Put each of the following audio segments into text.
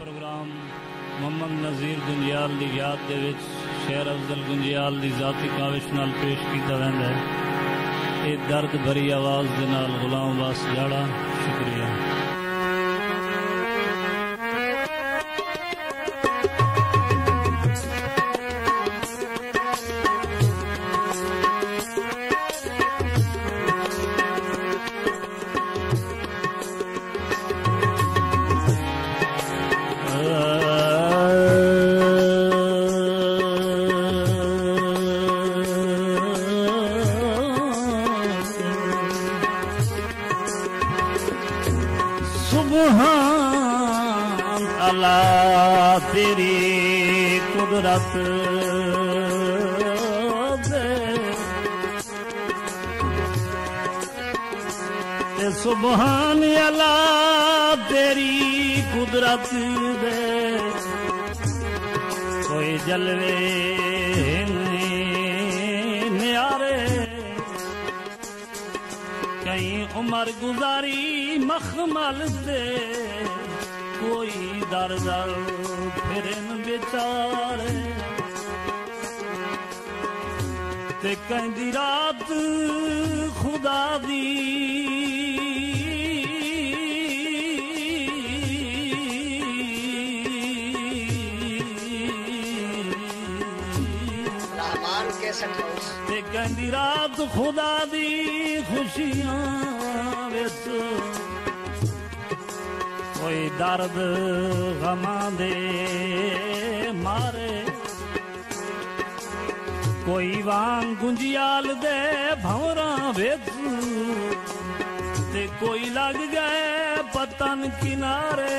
Programme Mohammad नज़ीर गुंजियाल की याद के विच शेर अफजल गुंजियाल की जाती काविश नाल पेश किया जाता है। ये दर्द भरी आवाज़ के नाल गुलाम अब्बास जाड़ा। शुक्रिया। सुभान अल्लाह तेरी कुदरत दे, सुभान अल्लाह तेरी कुदरत दे, कोई जलवे न्यारे कहीं उम्र गुजारी मखमल से, कोई दर दर फिर बेचारे ते कहंदी रात खुदा दी ते कहंदी रात खुदा दी खुशियां विच कोई दर्द गमा दे मारे, कोई वांग गुंजियाल दे भौरा बेच ते, कोई लग गए पतन किनारे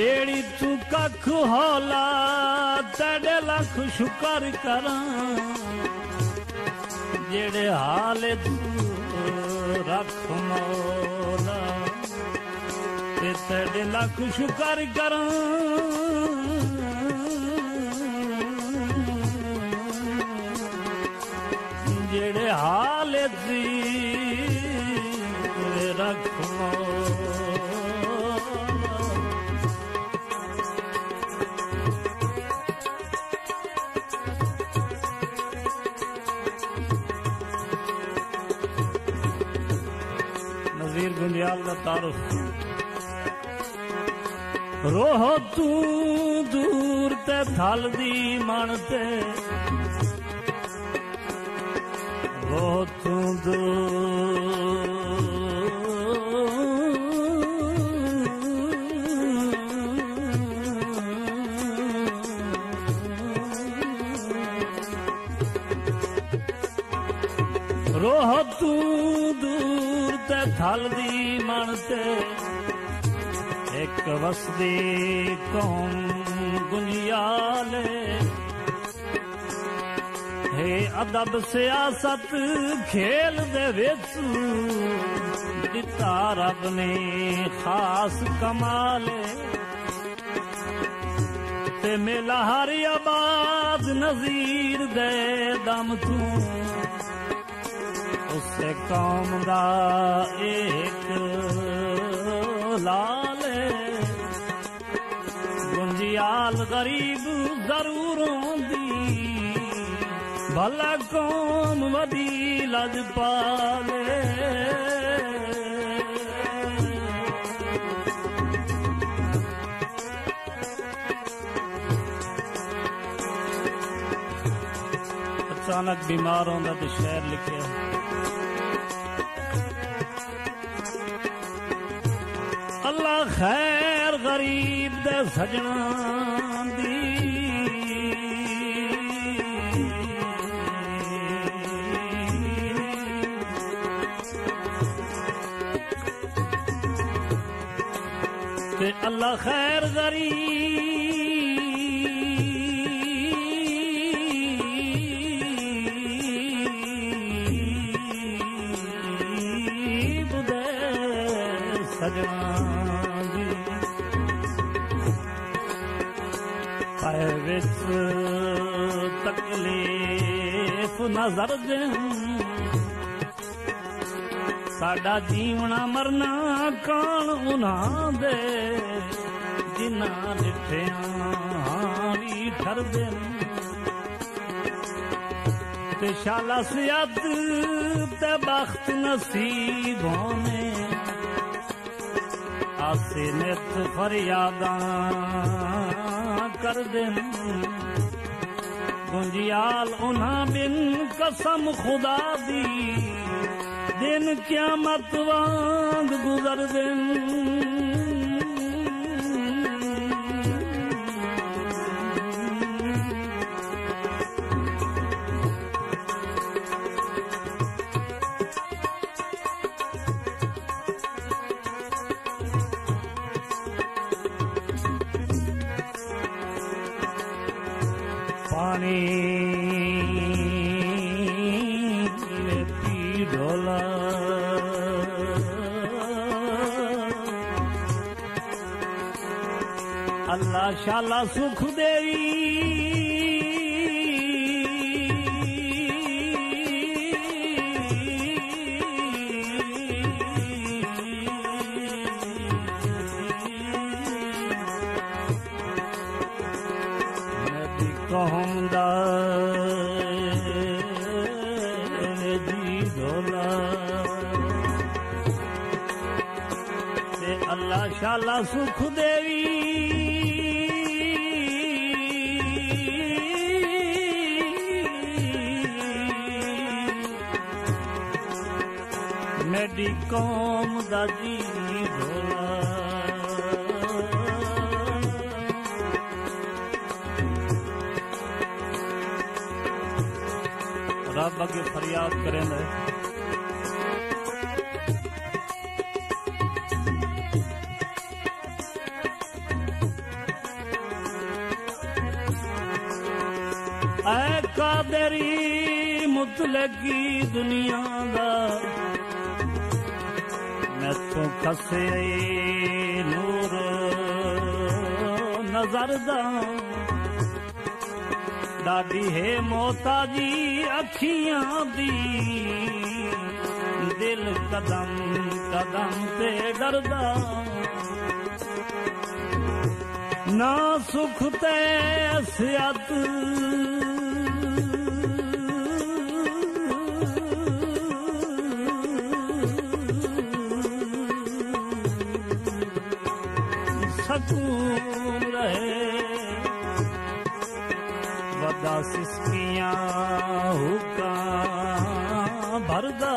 बेड़ी तू कख होला तेरे लख शुक्र करा, जेड़े हाले तू रख मौला ते तेरे लख शुक्र करा। जेड़े हाले दी रख मौला नज़ीर गुंजियाल का तारुफ। रोहो तू दूर ते थल दी मन ते, रोहो तू दूर, रोहो तू थल दी मन ते, एक वसदी कौम गुंजियाल है, अदब सियासत खेल दे विच दिता रब ने खास कमाल ते, मेला हरी आबाद नज़ीर दे दम तू, उससे कौम दा एक लाल गुंजियाल गरीब जरूरों दी, भला कौम वदी लज पाले। अचानक बीमार होंदा ते शेर लिखे, अल्लाह खैर गरीब दे सजना दी, ते अल्लाह खैर गरीब दे सजना। परवरिश तकलीफ नजर साडा जीवना मरना काल उन्हां दे जिन्ना डिठियां ठरदे ते शाला सियाद ते बख्त नसीबों में आसे नित फरियादा कर दिन गुंजियाल उन्हां बिन कसम खुदा दी दिन क़यामत वांग गुजर दिन। अल्लाह शाला सुख देवी अल्लाह शाला सुख देवी मेरी कौम दा जी भोला रब अगे फरियाद करें कादरी मुतलकी दुनिया दा मैं तो खसे नूर नजर दा दादी है मोहताजी अखियां दी दिल कदम कदम ते डरदा ना सुख ते सियात सकून रहे वदा सिस्कियां हुका भरदा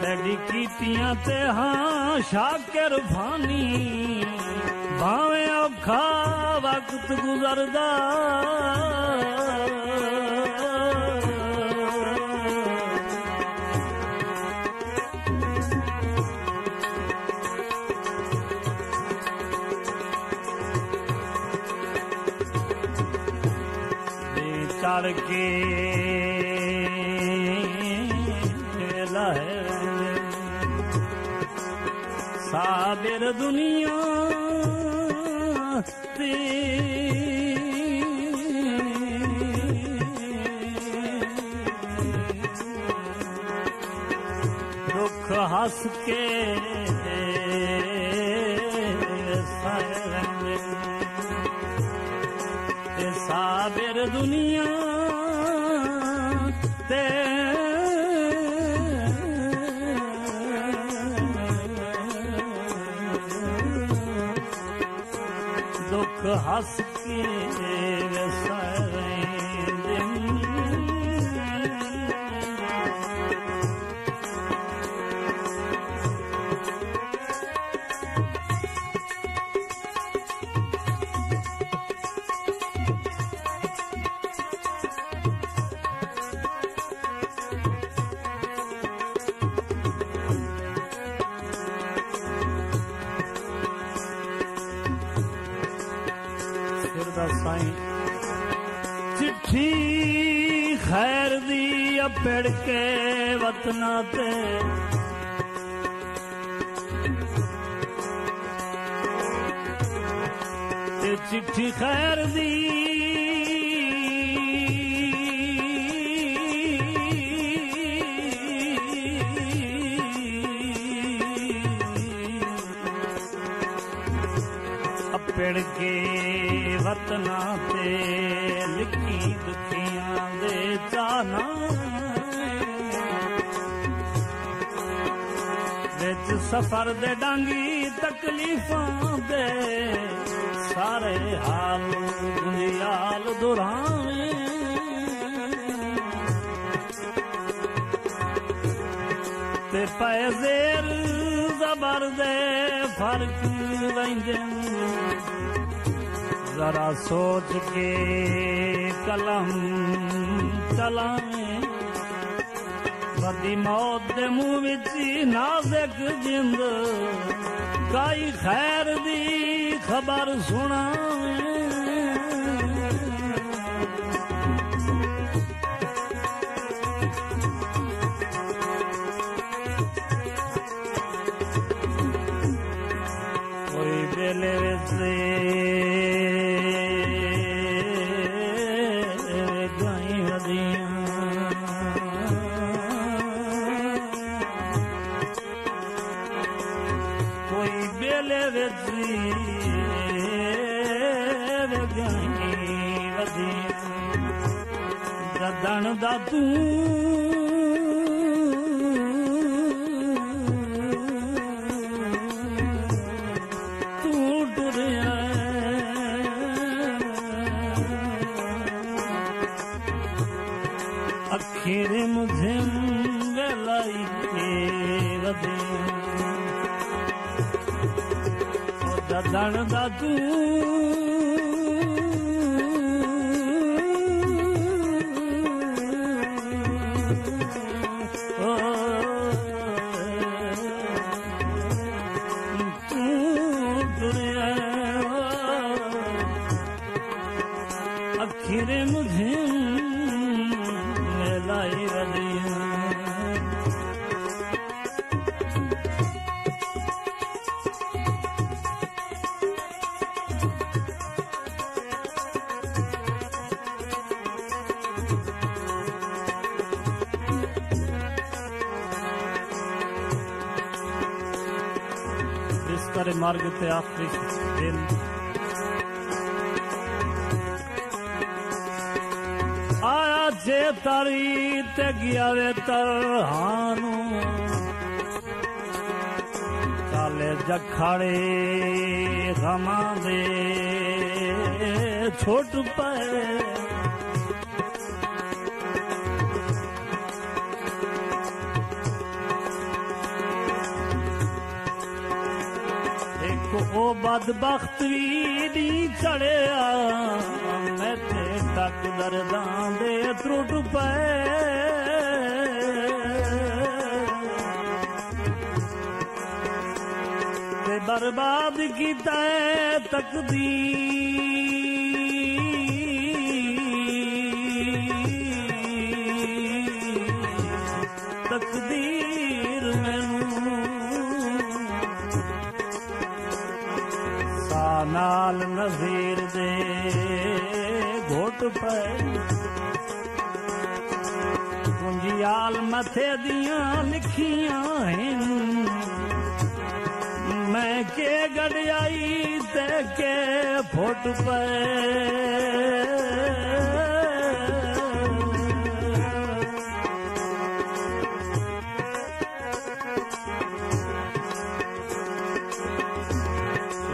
तेरी कीतियां ते हां शाकिर फानी भावे औखा वक्त गुजरदा के साबिर दुनिया ते दुख हंस के साबिर दुनिया ते दुख हंस के चिट्ठी खैर दी अपेड़ के वतना ते चिट्ठी खैर दी अपड़ के वतना ते लिखी दुखियां दे जाना विच सफर दे डांगी तकलीफां दे सारे हाल गुंजियाल दुराए ते पाए जेर जबर दे फर्क वंजन जरा सोच के कलम चलाए बदी मौत दे मुंह विच नाज़ुक जिंद काई खैर दी खबर सुना कोई बेले से गाई दिया कोई बेले वे रदन दा तू तू टुरिया अखीर मुझे लाई के रदे रदन दा तू आखिर मुझे लाई रदिया बिस्तर मार्ग ते आखिरी दिन आया जे तारी ते गया वे तरहानू काले जखाड़े गमा दे छोट पाए एक ओ बदबख्त भी चढ़िया मैं ते तक दर्दां दे त्रुट पए ते बर्बाद कीता ऐ तकदीर मैनू सानाल नज़ीर दे घोट पए गुंजियाल मथे दिया लिखिया है मैं के गड़ियाई ते के फुट पे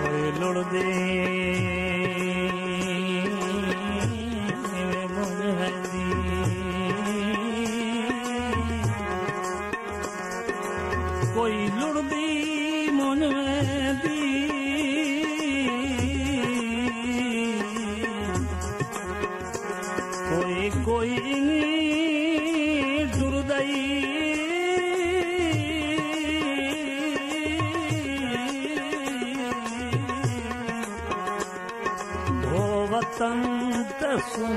कोई लुड़दी कोई लुड़दी मन में दी कोई कोई दुरदई हो वतन तसुन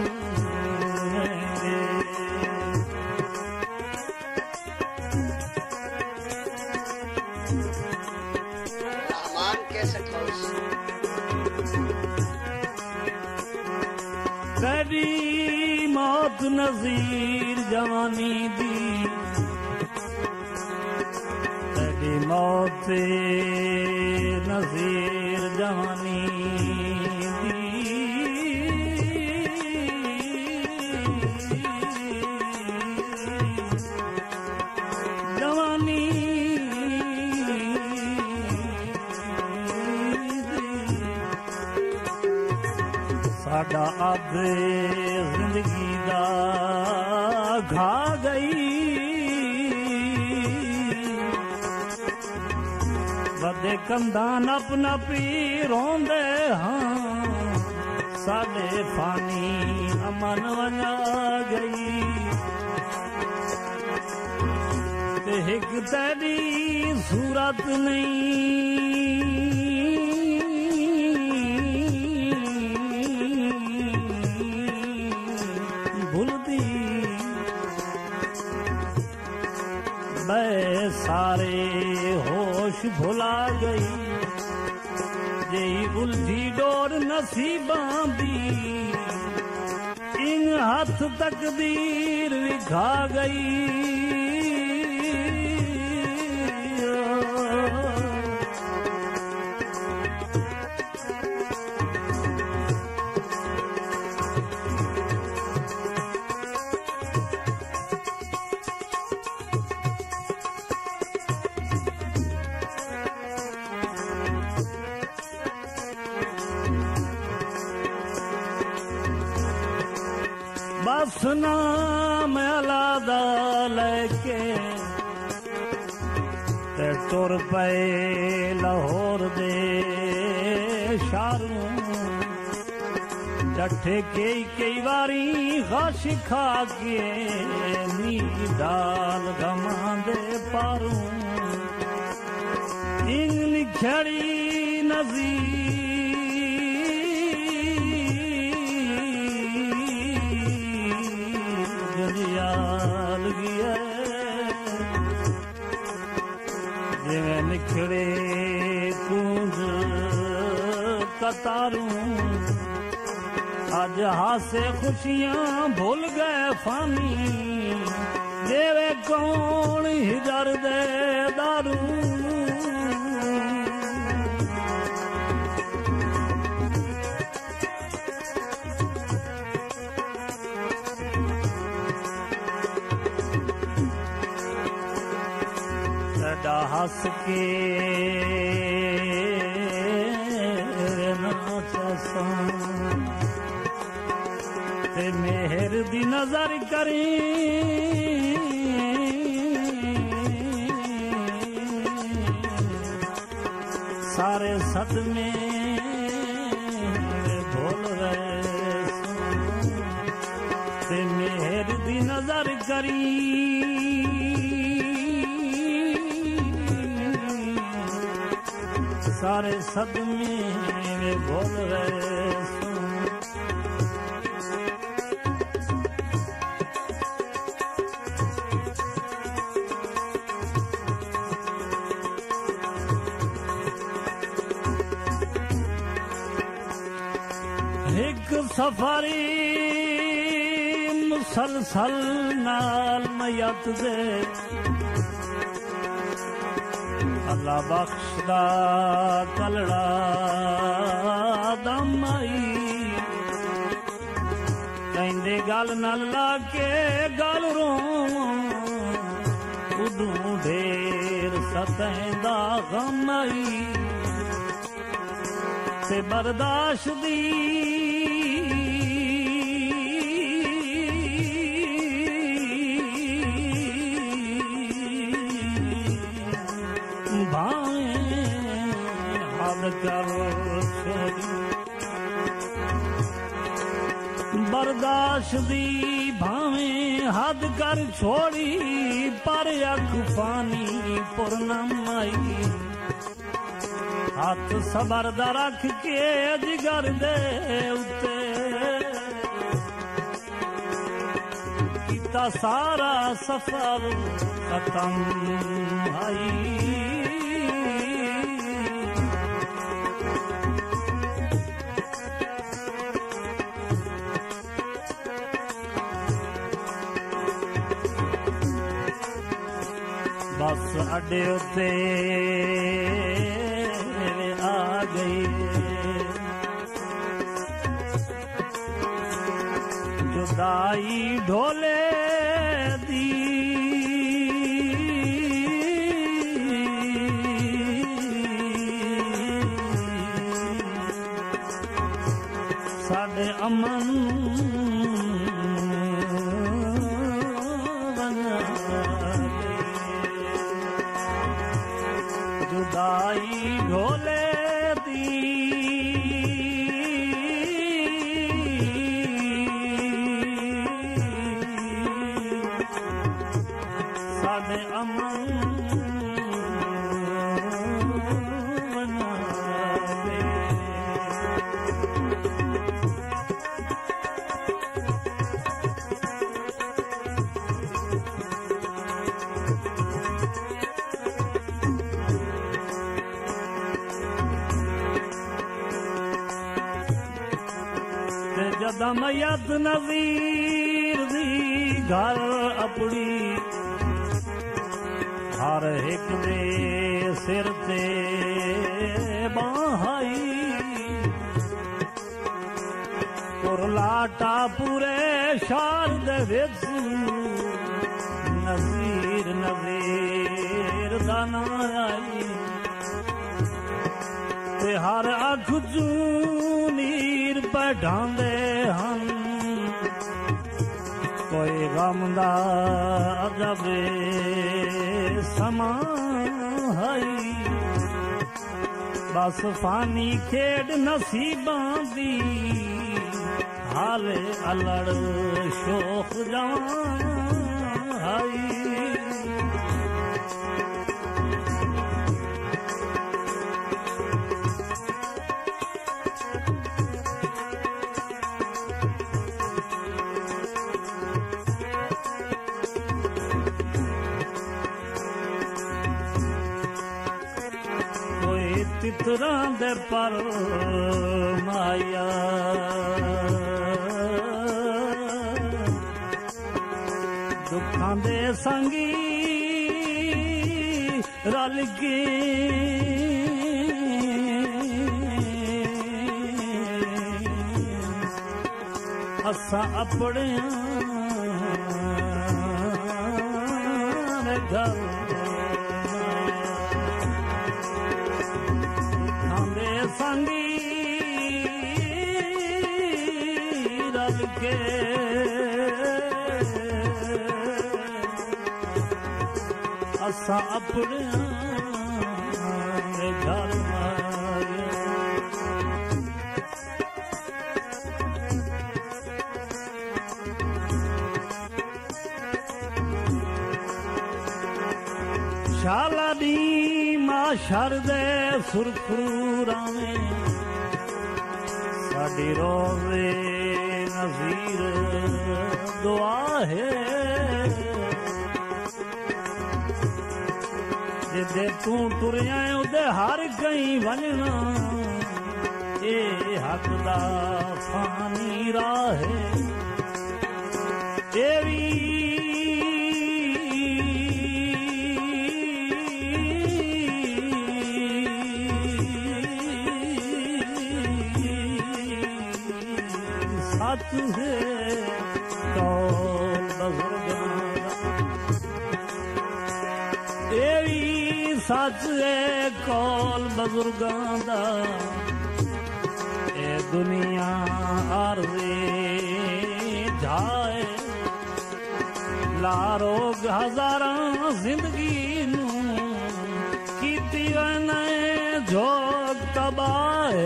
मेरी मौत नज़ीर जवानी दी तेरी मौत नज़ीर जवानी दी। साडा अब जिंदगी दा घा गई बदे कंदान अपना पी रोंदे हां साडे फानी अमन वना गई ते हिक तेरी सूरत नहीं मैं सारे होश भुला गई जे उलझी डोर नसीबा दी इन हाथ तकदीर खा गई। बस नाम अलादा लेके ते तुर पे लाहौर दे शारू डठे कई कई बारी खाश खा के नी दाल गमा दे पारू इन लिखड़ी नज़ीर जिमें निखड़े कूंज कतारू अज हासे खुशियां भूल गए फानी देवे कौन हिजर दे दारू। हंस के ते मेहर दी नजर करी सारे सदमे भूल रहे ते मेहर दी नजर करी सारे सदमे मेरे बोल रहे। एक सफारी मुसलसल नाल मयत दे अल्लाह बख्शदा कलड़ा दम आई कहंदे गल न ला के गल रोव उदू ढेर सतैंदा गम आई ते बर्दाश्त दी बर्दाश्त दी भावें हद कर छोड़ी पर अख फानी पुरनम आई हाथ सबर दा रख के जिगर दे उते कीता सारा सफर खत्म आई। साडे उते आ गई जुदाई ढोले दी साडे अमन जुदाई ढोले दी साडे अमन बना दे जदमयत नज़ीर दी घर अपनी हर एक दे सिर ते बहाई कुरलाटा पूरे शारद विच नज़ीर नज़ीर दा नाम आई ते हर अख जू नीर पढ़ांदे हम कोई गम दा अजब समा हई बस फानी खेड नसीबां दी हाले अलड़ शोख जवां हई तितरा दे पर माया दुखां दे संगी रल के असा अपने घर संगी रल के असा अपने घर शाला दी माशर दे सुरखूरा में साड़ी रोज़े नज़ीर दुआ है जिदे तू तुरिया उदे हर गई वजना ए हक दा फानी राह है ए वी सच है कौल बुजुर्गां दा ए दुनिया आरज़े जाए लारोग हजारां जिंदगी नूं कीती वने जोग तबाह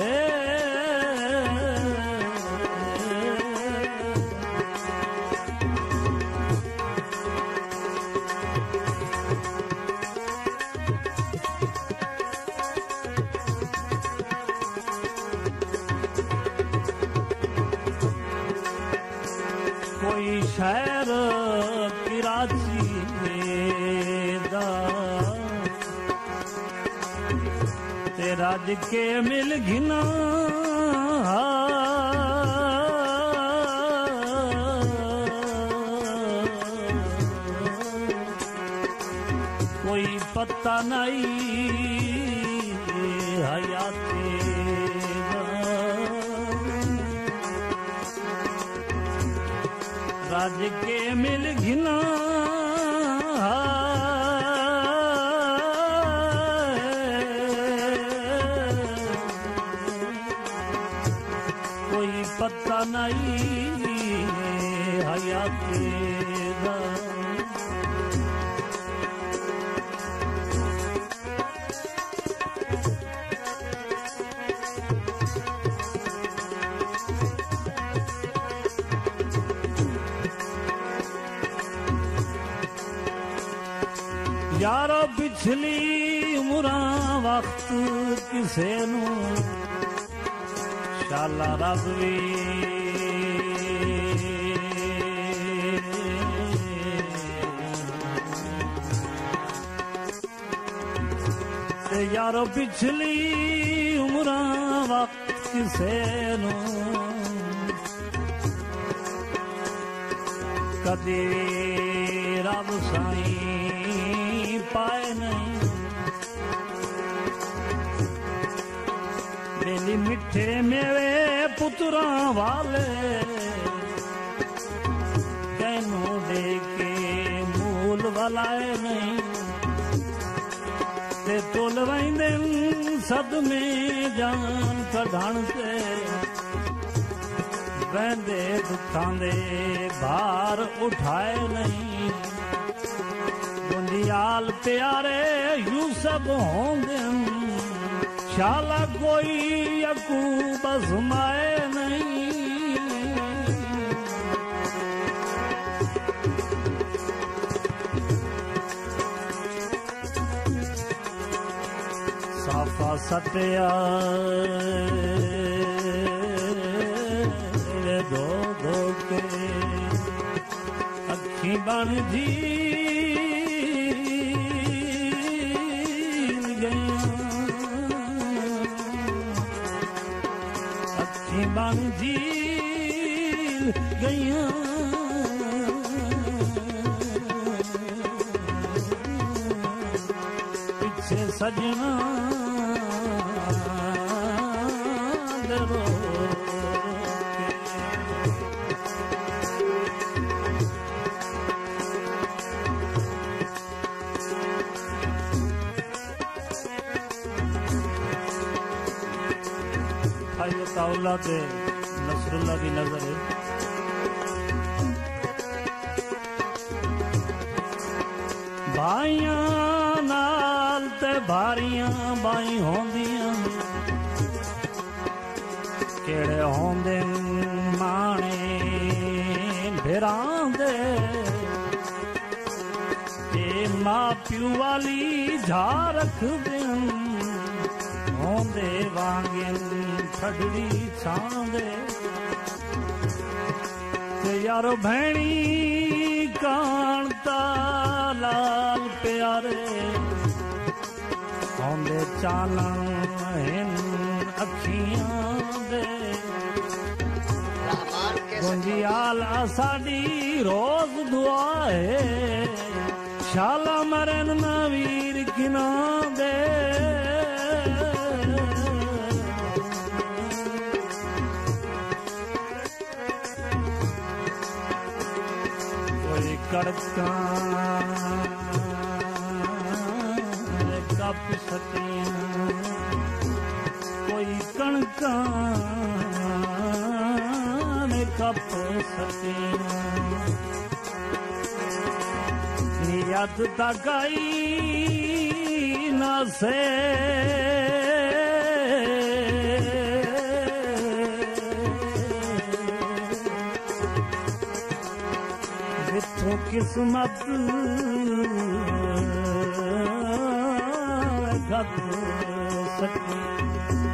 कोई शहर कराची दा तेरा जिके मिल घिना कोई पता नहीं हयाते राज के मिल घिना कोई पता नहीं हयाते यारो पिछली उमरा वक्त किसे नू शाला रब वी यारो पिछली उमरा वक्त किसे नू कदे रब साईं पाए नहीं मेरी मिठे मेरे पुत्रा वाले कैनू देखे मूल वालाए नहीं ते तोल दिन सदमे जान कढ़ाण से बहदे दुखा दे भार उठाए नहीं गुंजियाल प्यारे यूसुफ होंगे शाला कोई यकूब आजमाए नहीं साफा सत्या दो दो के अखी बन जी बन जी गया पीछे सजना डरो औलाद नसरुल्ला की नजर है भाइया नाल ते भारिया बाई होंदिया केड़े होंदे माने फिरांदे ए मां प्यू वाली झा रखदे होंदे वांगे छड़ी छांदे ते यारो भैणी कांता लाल प्यारे होंदे चाला इन अखियां दे गुंजियाल साडी रोज दुआ है शाला मरन नवीर किना दे कड़का कप सतिया कोई कणका कप सतिया नियत तकाई ना से तो किस्मत खत सके